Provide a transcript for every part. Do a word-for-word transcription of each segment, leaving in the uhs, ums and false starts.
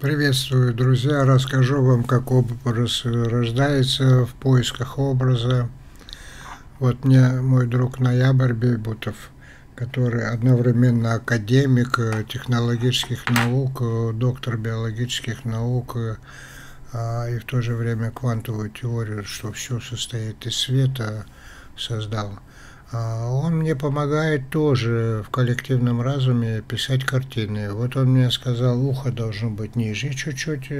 Приветствую, друзья! Расскажу вам, как образ рождается в поисках образа. Вот мне мой друг Ноябрь Бейбутов, который одновременно академик технологических наук, доктор биологических наук и в то же время квантовую теорию, что все состоит из света, создал. Он мне помогает тоже в коллективном разуме писать картины. Вот он мне сказал, ухо должно быть ниже чуть-чуть,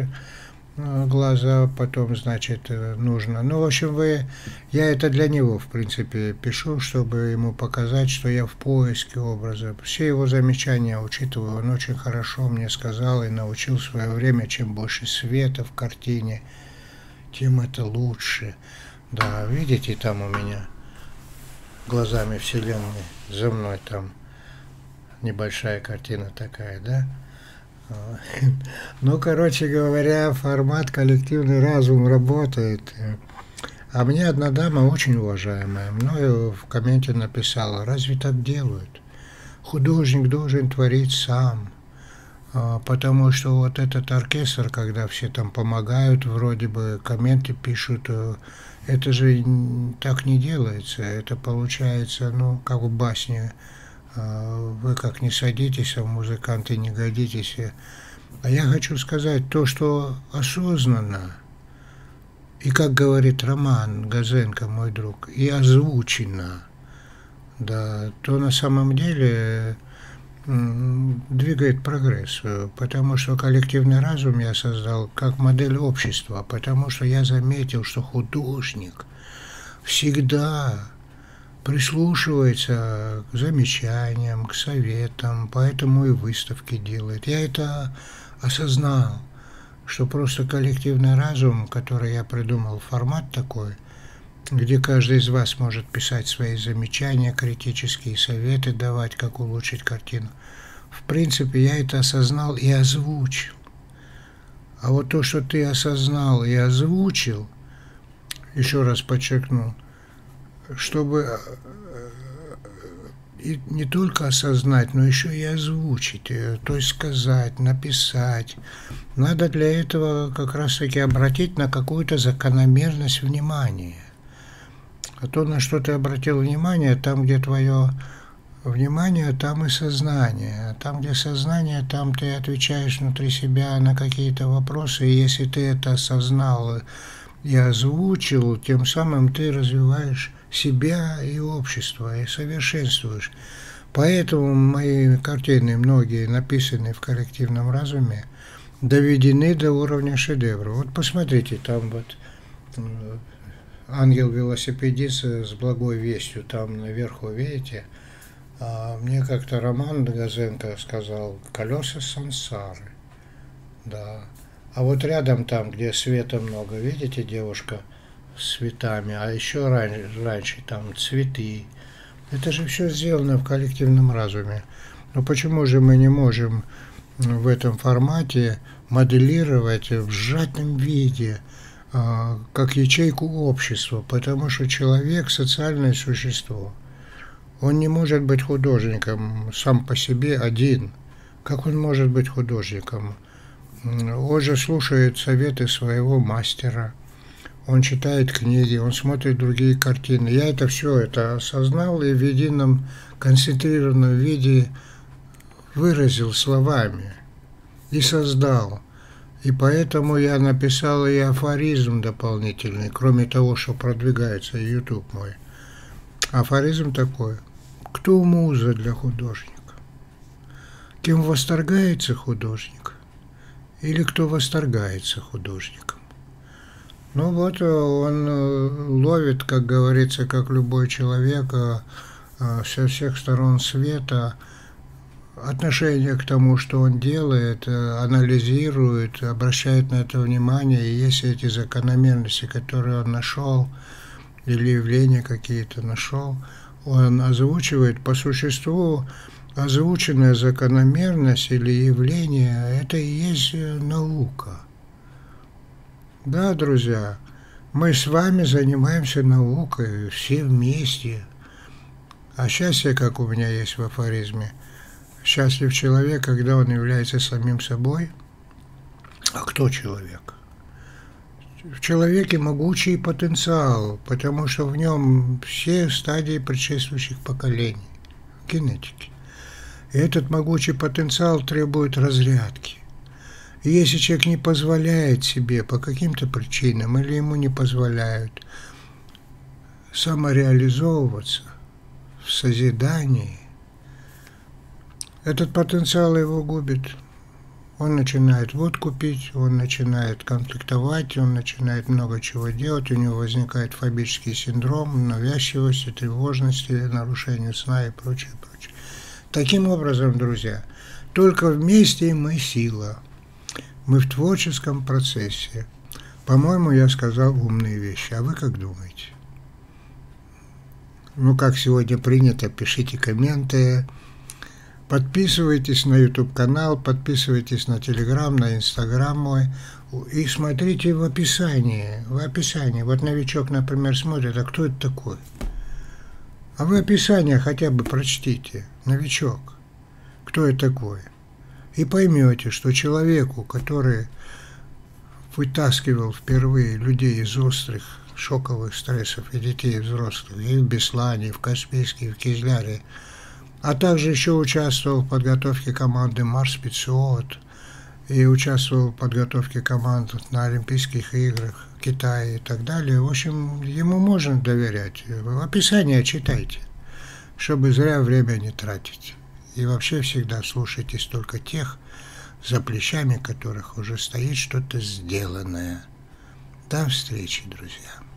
глаза, потом, значит, нужно. Ну, в общем, вы, я это для него, в принципе, пишу, чтобы ему показать, что я в поиске образа. Все его замечания учитываю. Он очень хорошо мне сказал и научил в свое время, чем больше света в картине, тем это лучше. Да, видите, там у меня глазами Вселенной, за мной там небольшая картина такая, да? Ну, короче говоря, формат коллективный разум работает. А мне одна дама, очень уважаемая, мною в комменте написала, разве так делают? Художник должен творить сам, потому что вот этот оркестр, когда все там помогают, вроде бы комменты пишут, это же так не делается, это получается, ну, как в басне, вы как не садитесь, а музыканты не годитесь. А я хочу сказать то, что осознанно, и как говорит Роман Газенко, мой друг, и озвучено, да, то на самом деле двигает прогресс, потому что коллективный разум я создал как модель общества, потому что я заметил, что художник всегда прислушивается к замечаниям, к советам, поэтому и выставки делает. Я это осознал, что просто коллективный разум, который я придумал, формат такой, где каждый из вас может писать свои замечания, критические советы давать, как улучшить картину. В принципе, я это осознал и озвучил. А вот то, что ты осознал и озвучил, еще раз подчеркну, чтобы и не только осознать, но еще и озвучить, то есть сказать, написать. Надо для этого как раз-таки обратить на какую-то закономерность внимания. А то, на что ты обратил внимание, там, где твое внимание, там и сознание. А там, где сознание, там ты отвечаешь внутри себя на какие-то вопросы. И если ты это осознал и озвучил, тем самым ты развиваешь себя и общество, и совершенствуешь. Поэтому мои картины, многие написанные в коллективном разуме, доведены до уровня шедевра. Вот посмотрите, там вот «Ангел-велосипедист с благой вестью», там наверху, видите, мне как-то Роман Газенко сказал «колеса сансары». Да. А вот рядом там, где света много, видите, девушка с цветами, а еще раньше, раньше там цветы. Это же все сделано в коллективном разуме. Но почему же мы не можем в этом формате моделировать в сжатом виде, как ячейку общества, потому что человек – социальное существо. Он не может быть художником сам по себе один. Как он может быть художником? Он же слушает советы своего мастера, он читает книги, он смотрит другие картины. Я это все это осознал и в едином концентрированном виде выразил словами и создал. И поэтому я написал и афоризм дополнительный, кроме того, что продвигается YouTube мой. Афоризм такой. Кто муза для художника? Кем восторгается художник? Или кто восторгается художником? Ну вот он ловит, как говорится, как любой человек, со всех сторон света, отношение к тому, что он делает, анализирует, обращает на это внимание, и если эти закономерности, которые он нашел, или явления какие-то нашел, он озвучивает, по существу озвученная закономерность или явление, это и есть наука. Да, друзья, мы с вами занимаемся наукой, все вместе. А счастье, как у меня есть в афоризме, счастлив человек, когда он является самим собой, А кто человек? В человеке могучий потенциал, потому что в нем все стадии предшествующих поколений, генетики. И этот могучий потенциал требует разрядки. И если человек не позволяет себе по каким-то причинам, или ему не позволяют самореализовываться в созидании, этот потенциал его губит. Он начинает водку пить, он начинает конфликтовать, он начинает много чего делать, у него возникает фобический синдром, навязчивости, тревожности, нарушение сна и прочее, прочее. Таким образом, друзья, только вместе мы сила. Мы в творческом процессе. По-моему, я сказал умные вещи. А вы как думаете? Ну, как сегодня принято, пишите комменты. Подписывайтесь на YouTube-канал, подписывайтесь на Telegram, на Instagram мой. И смотрите в описании. В описании. Вот новичок, например, смотрит, а кто это такой? А вы описание хотя бы прочтите. Новичок. Кто это такой? И поймете, что человеку, который вытаскивал впервые людей из острых шоковых стрессов, и детей, и взрослых, и в Беслане, и в Каспийске, и в Кизляре, а также еще участвовал в подготовке команды Марс пятьсот и участвовал в подготовке команд на Олимпийских играх в Китае и так далее. В общем, ему можно доверять. Описание читайте, чтобы зря время не тратить. И вообще всегда слушайтесь только тех, за плечами которых уже стоит что-то сделанное. До встречи, друзья!